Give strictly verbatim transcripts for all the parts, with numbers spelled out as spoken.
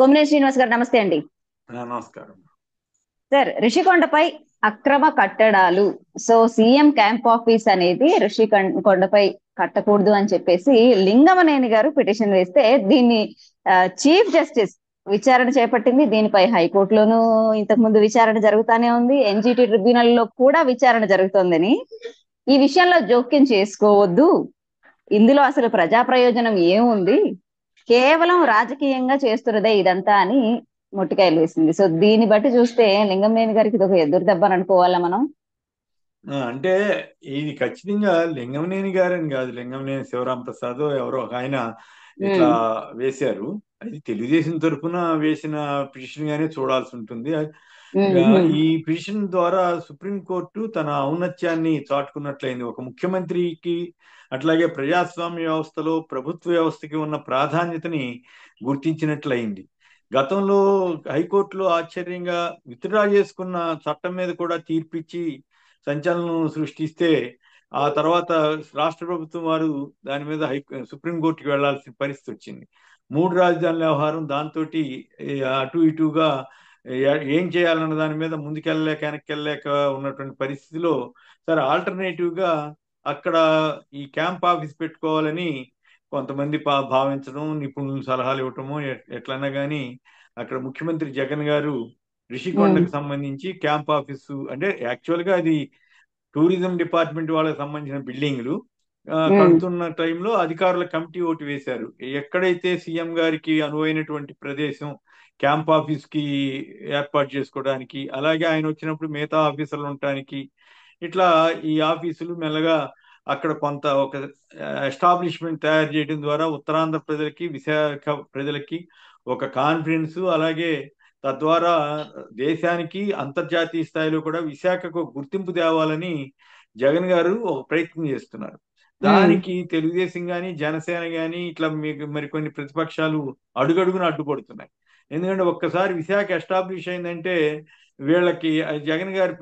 कोम्मिनेनी श्रीनिवास गारु नमस्ते अंडी। नमस्कारम सर, ऋषिकोंडपై అక్రమ కట్టడాలు సో సీఎం క్యాంప్ ఆఫీస్ అనేది ఋషికొండపై కట్టకూడదు అని చెప్పేసి లింగమనేని గారు పిటిషన్ వేస్తే దీన్ని చీఫ్ జస్టిస్ విచారణ చేపట్టింది. దీనిపై హైకోర్టులోనూ ఇంతకు ముందు విచారణ జరుగుతూనే ఉంది, ఎన్జీటీ ట్రిబ్యునల్ లో కూడా విచారణ జరుగుతోందని ఈ విషయంలో జోక్యం చేసుకోవద్దు, ఇందులో అసలు ప్రజా ప్రయోజనం ఏముంది, కేవలం రాజకీయంగా చేస్తున్నదే ఇదంతా అని మొట్టికాయలు వేసింది. సో దీన్ని బట్టి చూస్తే లింగమనేని గారికి ఇది ఒక ఎదురు దెబ్బని అనుకోవాలా మనం? అంటే ఇది ఖచ్చితంగా లింగమనేని గారని కాదు, లింగమనేని శివరాం ప్రసాద్ ఎవరో ఆయన ఇట్లా వేశారు. అది తెలుగుదేశం తరఫున వేసిన పిటిషన్ గానే చూడాల్సి ఉంటుంది. ఈ పిటిషన్ ద్వారా సుప్రీంకోర్టు తన ఔన్నత్యాన్ని చాటుకున్నట్లయింది. ఒక ముఖ్యమంత్రికి అట్లాగే ప్రజాస్వామ్య వ్యవస్థలో ప్రభుత్వ వ్యవస్థకి ఉన్న ప్రాధాన్యతని గుర్తించినట్లయింది. గతంలో హైకోర్టులో ఆశ్చర్యంగా విత్డ్రా చేసుకున్న చట్టం మీద కూడా తీర్పిచ్చి సంచలనం సృష్టిస్తే ఆ తర్వాత రాష్ట్ర ప్రభుత్వం వారు దాని మీద హై సుప్రీంకోర్టుకి వెళ్లాల్సిన పరిస్థితి వచ్చింది. మూడు రాజధానుల వ్యవహారం దాంతో అటు ఇటుగా ఏం చేయాలన్న దాని మీద ముందుకెళ్ళలేక వెనక్కెళ్ళలేక ఉన్నటువంటి పరిస్థితిలో సరే ఆల్టర్నేటివ్ గా అక్కడ ఈ క్యాంప్ ఆఫీస్ పెట్టుకోవాలని కొంతమంది పా భావించడం, నిపుణులు సలహాలు ఇవ్వటము, ఎట్లన్నా కానీ అక్కడ ముఖ్యమంత్రి జగన్ గారు ఋషికొండకు సంబంధించి క్యాంప్ ఆఫీసు అంటే యాక్చువల్ గా అది టూరిజం డిపార్ట్మెంట్ వాళ్ళకి సంబంధించిన బిల్డింగ్లు కడుతున్న టైంలో అధికారుల కమిటీ ఓటు వేశారు. ఎక్కడైతే సీఎం గారికి అనువైనటువంటి ప్రదేశం క్యాంప్ ఆఫీస్ కి ఏర్పాటు చేసుకోవడానికి, అలాగే ఆయన వచ్చినప్పుడు మిగతా ఆఫీసర్లు ఉండటానికి, ఇట్లా ఈ ఆఫీసులు మెల్లగా అక్కడ కొంత ఒక ఎస్టాబ్లిష్మెంట్ తయారు చేయడం ద్వారా ఉత్తరాంధ్ర ప్రజలకి విశాఖ ప్రజలకి ఒక కాన్ఫిడెన్స్, అలాగే తద్వారా దేశానికి అంతర్జాతీయ స్థాయిలో కూడా విశాఖకు గుర్తింపు తేవాలని జగన్ గారు ఒక ప్రయత్నం చేస్తున్నారు. దానికి తెలుగుదేశం గాని జనసేన గాని ఇట్లా మీకు మరికొన్ని ప్రతిపక్షాలు అడుగడుగున అడ్డుపడుతున్నాయి. ఎందుకంటే ఒక్కసారి విశాఖ ఎస్టాబ్లిష్ అయిందంటే వీళ్ళకి జగన్ గారి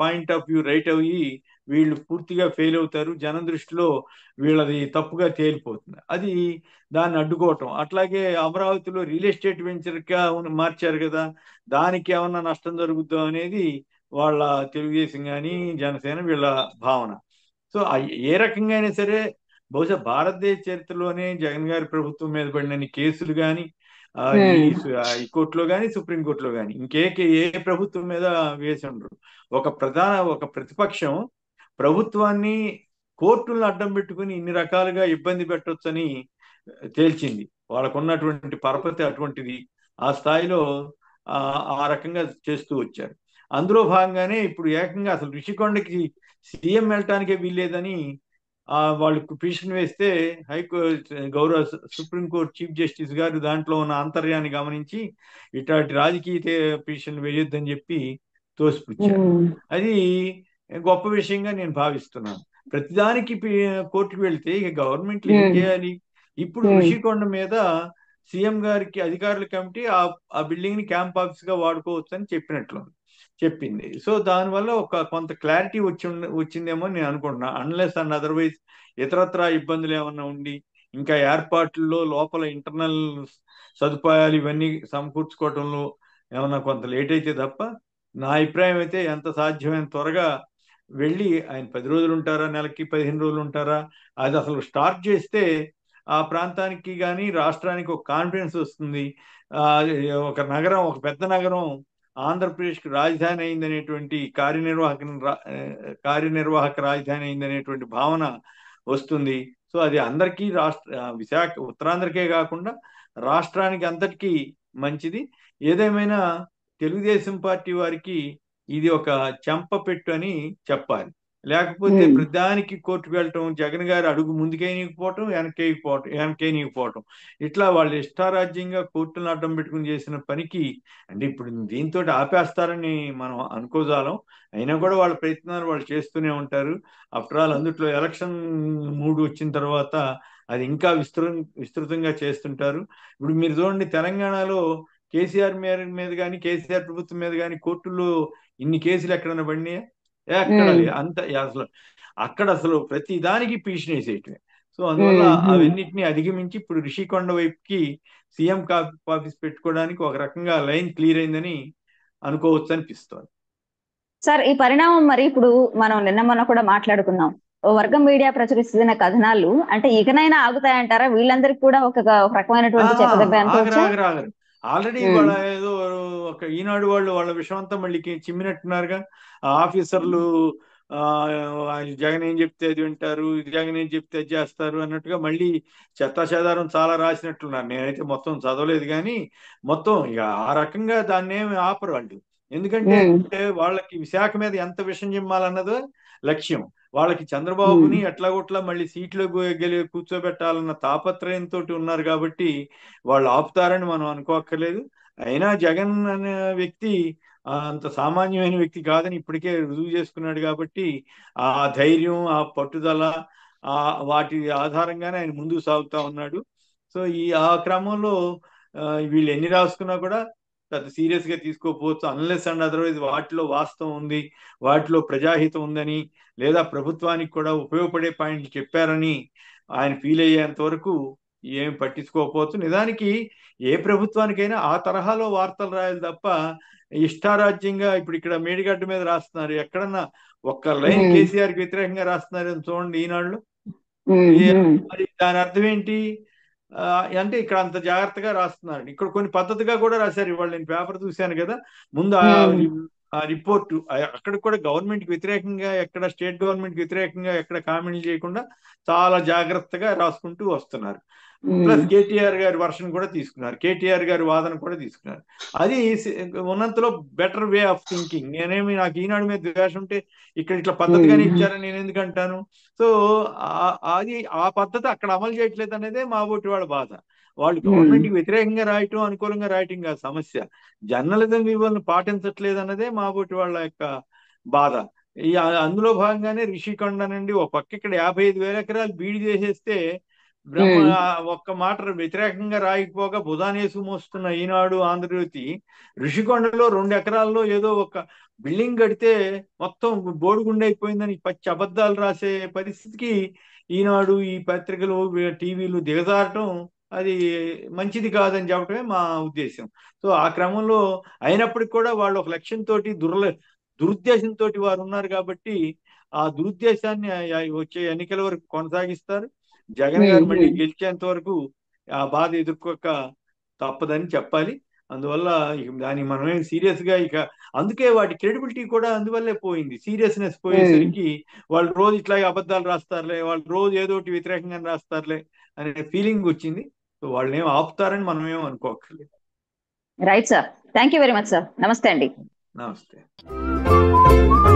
పాయింట్ ఆఫ్ వ్యూ రైట్ అయ్యి వీళ్ళు పూర్తిగా ఫెయిల్ అవుతారు, జనం దృష్టిలో వీళ్ళది తప్పుగా తేలిపోతుంది, అది దాన్ని అడ్డుకోవటం. అట్లాగే అమరావతిలో రియల్ ఎస్టేట్ వెంచర్గా మార్చారు కదా, దానికి ఏమన్నా నష్టం జరుగుద్దాం అనేది వాళ్ళ తెలుగుదేశం కానీ జనసేన వీళ్ళ భావన. సో ఏ రకంగా అయినా సరే బహుశా భారతదేశ చరిత్రలోనే జగన్ గారి ప్రభుత్వం మీద పడిన కేసులు కానీ కోర్టులో కానీ సుప్రీంకోర్టులో కానీ ఇంకే ఏ ప్రభుత్వం మీద వేసి ఉండరు. ఒక ప్రధాన ఒక ప్రతిపక్షం ప్రభుత్వాన్ని కోర్టులను అడ్డం పెట్టుకుని ఇన్ని రకాలుగా ఇబ్బంది పెట్టొచ్చని తేల్చింది. వాళ్ళకున్నటువంటి పరపతి అటువంటిది, ఆ స్థాయిలో ఆ రకంగా చేస్తూ వచ్చారు. అందులో భాగంగానే ఇప్పుడు ఏకంగా అసలు ఋషికొండకి సీఎం వెళ్ళటానికే వీల్లేదని ఆ వాళ్ళు పిటిషన్ వేస్తే హైకోర్టు గౌరవ సుప్రీంకోర్టు చీఫ్ జస్టిస్ గారు దాంట్లో ఉన్న ఆంతర్యాన్ని గమనించి ఇట్లాంటి రాజకీయ పిటిషన్ వేయొద్దని చెప్పి తోసిపుచ్చారు. అది గొప్ప విషయంగా నేను భావిస్తున్నాను. ప్రతిదానికి కోర్టుకు వెళితే ఇక గవర్నమెంట్లు ఏం చేయాలి? ఇప్పుడు ఋషికొండ మీద సీఎం గారికి అధికారుల కమిటీ ఆ బిల్డింగ్ ని క్యాంప్ ఆఫీస్ గా వాడుకోవచ్చు అని చెప్పినట్లు చెప్పింది. సో దానివల్ల ఒక కొంత క్లారిటీ వచ్చి వచ్చిందేమో నేను అనుకుంటున్నా. అన్లెస్ అండ్ అదర్వైజ్ ఇతరత్రా ఇబ్బందులు ఏమన్నా ఉండి ఇంకా ఏర్పాట్లలో లోపల ఇంటర్నల్ సదుపాయాలు ఇవన్నీ సమకూర్చుకోవటంలో ఏమన్నా కొంత లేట్ అయితే తప్ప నా అభిప్రాయం అయితే ఎంత సాధ్యమైన త్వరగా వెళ్ళి ఆయన పది రోజులు ఉంటారా, నెలకి పదిహేను రోజులు ఉంటారా, అది అసలు స్టార్ట్ చేస్తే ఆ ప్రాంతానికి కానీ రాష్ట్రానికి ఒక కాన్ఫిడెన్స్ వస్తుంది. ఒక నగరం, ఒక పెద్ద నగరం ఆంధ్రప్రదేశ్కి రాజధాని అయిందనేటువంటి కార్యనిర్వాహక కార్యనిర్వాహక రాజధాని అయిందనేటువంటి భావన వస్తుంది. సో అది అందరికీ రాష్ట్ర విశాఖ ఉత్తరాంధ్రకే కాకుండా రాష్ట్రానికి అంతటికీ మంచిది. ఏదేమైనా తెలుగుదేశం పార్టీ వారికి ఇది ఒక చెంప పెట్టు అని చెప్పాలి. లేకపోతే ప్రధానికి కోర్టుకు వెళ్ళటం, జగన్ గారు అడుగు ముందుకేయకపోవటం వెనకేయకపోవటం వెనకేయకపోవటం ఇట్లా వాళ్ళు ఇష్టారాజ్యంగా కోర్టులను అడ్డం పెట్టుకుని చేసిన పనికి అంటే ఇప్పుడు దీంతో ఆపేస్తారని మనం అనుకోజాలం. అయినా కూడా వాళ్ళ ప్రయత్నాలు వాళ్ళు చేస్తూనే ఉంటారు. ఆఫ్టర్ ఆల్ అందుట్లో ఎలక్షన్ మూడు వచ్చిన తర్వాత అది ఇంకా విస్తృ విస్తృతంగా చేస్తుంటారు. ఇప్పుడు మీరు చూడండి, తెలంగాణలో కేసీఆర్ మీద కానీ కేసీఆర్ ప్రభుత్వం మీద కానీ కోర్టుల్లో ఇన్ని కేసులు ఎక్కడన్నా పడినాయా? ఎక్కడ అంత అసలు అక్కడ అసలు ప్రతి దానికి పిటిషన్ వేసేయటమే. సో అందువల్ల అవన్నిటిని అధిగమించి ఇప్పుడు రిషికొండ వైపుకి సీఎం ఆఫీస్ పెట్టుకోవడానికి ఒక రకంగా లైన్ క్లియర్ అయిందని అనుకోవచ్చు అనిపిస్తోంది. సార్, ఈ పరిణామం మరి ఇప్పుడు మనం నిన్న మొన్న కూడా మాట్లాడుకున్నాం, ఓ వర్గం మీడియా ప్రచురిస్తున్న కథనాలు అంటే ఇకనైనా ఆగుతాయంటారా? వీళ్ళందరికీ కూడా ఒక రకమైనటువంటి చెప్పదెబ్బ. ఆల్రెడీ వాళ్ళ ఏదో ఒక ఈనాడు వాళ్ళు వాళ్ళ విషయం అంతా మళ్ళీ చిమ్మినట్టున్నారుగా. ఆఫీసర్లు జగన్ ఏం చెప్తే అది వింటారు, జగన్ ఏం చెప్తే అది చేస్తారు అన్నట్టుగా మళ్ళీ చెత్త చెదారం చాలా రాసినట్లున్నారు. నేనైతే మొత్తం చదవలేదు కానీ మొత్తం ఇక ఆ రకంగా దాన్ని ఏమి ఆపరు వాళ్ళు. ఎందుకంటే వాళ్ళకి విశాఖ మీద ఎంత విషం చెమ్మాలన్నదో లక్ష్యం, వాళ్ళకి చంద్రబాబుని ఎట్లాగొట్లా మళ్ళీ సీట్లో కూర్చోబెట్టాలన్న తాపత్రయంతో ఉన్నారు కాబట్టి వాళ్ళు ఆపుతారని మనం అనుకోక్కర్లేదు. అయినా జగన్ అనే వ్యక్తి అంత సామాన్యమైన వ్యక్తి కాదని ఇప్పటికే రుజువు చేసుకున్నాడు కాబట్టి ఆ ధైర్యం, ఆ పట్టుదల, ఆ వాటి ఆధారంగానే ఆయన ముందుకు సాగుతా ఉన్నాడు. సో ఈ ఆ క్రమంలో వీళ్ళు ఎన్ని రాసుకున్నా కూడా పెద్ద సీరియస్ గా తీసుకోకపోవచ్చు, అన్లెస్ అండ్ అదర్వైజ్ వాటిలో వాస్తవం ఉంది, వాటిలో ప్రజాహితం ఉందని లేదా ప్రభుత్వానికి కూడా ఉపయోగపడే పాయింట్లు చెప్పారని ఆయన ఫీల్ అయ్యేంత వరకు ఏమి పట్టించుకోకపోవచ్చు. నిజానికి ఏ ప్రభుత్వానికైనా ఆ తరహాలో వార్తలు రాయాలి తప్ప ఇష్టారాజ్యంగా ఇప్పుడు ఇక్కడ మేడిగడ్డ మీద రాస్తున్నారు, ఎక్కడన్నా ఒక్క లైన్ కేసీఆర్ కి వ్యతిరేకంగా రాస్తున్నారు అని చూడండి ఈనాళ్ళు. మరి దాని అర్థం ఏంటి అంటే ఇక్కడ అంత జాగ్రత్తగా రాస్తున్నారు. ఇక్కడ కొన్ని పద్ధతిగా కూడా రాశారు. ఇవాళ నేను పేపర్ చూశాను కదా, ముందు ఆ రిపోర్టు అక్కడ కూడా గవర్నమెంట్ కి వ్యతిరేకంగా ఎక్కడ స్టేట్ గవర్నమెంట్ కి వ్యతిరేకంగా ఎక్కడ కామెంట్ చేయకుండా చాలా జాగ్రత్తగా రాసుకుంటూ వస్తున్నారు. ప్లస్ కేటీఆర్ గారి వర్షన్ కూడా తీసుకున్నారు, కేటీఆర్ గారి వాదన కూడా తీసుకున్నారు. అది ఉన్నంతలో బెటర్ వే ఆఫ్ థింకింగ్. నేనేమి నాకు ఈనాడు మీద ద్వేషం ఉంటే ఇక్కడ ఇట్లా పద్ధతిగానే ఇచ్చారని నేను ఎందుకంటాను. సో అది ఆ పద్ధతి అక్కడ అమలు చేయట్లేదు అనేదే మా ఓటి వాళ్ళ బాధ. వాళ్ళు గవర్నమెంట్కి వ్యతిరేకంగా రాయటం అనుకూలంగా రాయటం కాదు సమస్య, జర్నలిజం విలువలను పాటించట్లేదు అన్నదే మా ఓటి వాళ్ళ యొక్క బాధ. అందులో భాగంగానే రిషికొండ నుండి ఒక పక్క ఇక్కడ యాభై ఐదు వేల ఎకరాలు బీడి చేసేస్తే బ్రహ్మ ఒక్క మాట వ్యతిరేకంగా రాయిపోగా బుధానేసు మోస్తున్న ఈనాడు ఆంధ్రజ్యోతి ఋషికొండలో రెండు ఎకరాల్లో ఏదో ఒక బిల్డింగ్ కడితే మొత్తం బోడిగుండి అయిపోయిందని పచ్చి అబద్ధాలు రాసే పరిస్థితికి ఈనాడు ఈ పత్రికలు టీవీలు దిగజారటం అది మంచిది కాదని చెప్పడమే మా ఉద్దేశం. సో ఆ క్రమంలో అయినప్పటికీ కూడా వాళ్ళు ఒక లక్ష్యంతో దుర్ల దురుద్దేశంతో వారు ఉన్నారు కాబట్టి ఆ దురుద్దేశాన్ని వచ్చే ఎన్నికల వరకు కొనసాగిస్తారు. జగన్ గారు మళ్ళీ గెలిచేంత వరకు ఆ బాధ ఎదుర్కోక తప్పదని చెప్పాలి. అందువల్ల దాన్ని మనమే సీరియస్ గా ఇక అందుకే వాటి క్రెడిబిలిటీ కూడా అందువల్లే పోయింది. సీరియస్నెస్ పోయేసరికి వాళ్ళు రోజు ఇట్లా అబద్ధాలు రాస్తారులే, వాళ్ళు రోజు ఏదోటి వ్యతిరేకంగా రాస్తారులే అనే ఫీలింగ్ వచ్చింది. సో వాళ్ళు ఏం ఆపుతారని మనం ఏం అనుకోకర్లేదు. Right sir, thank you very much sir. నమస్తే అండి. నమస్తే.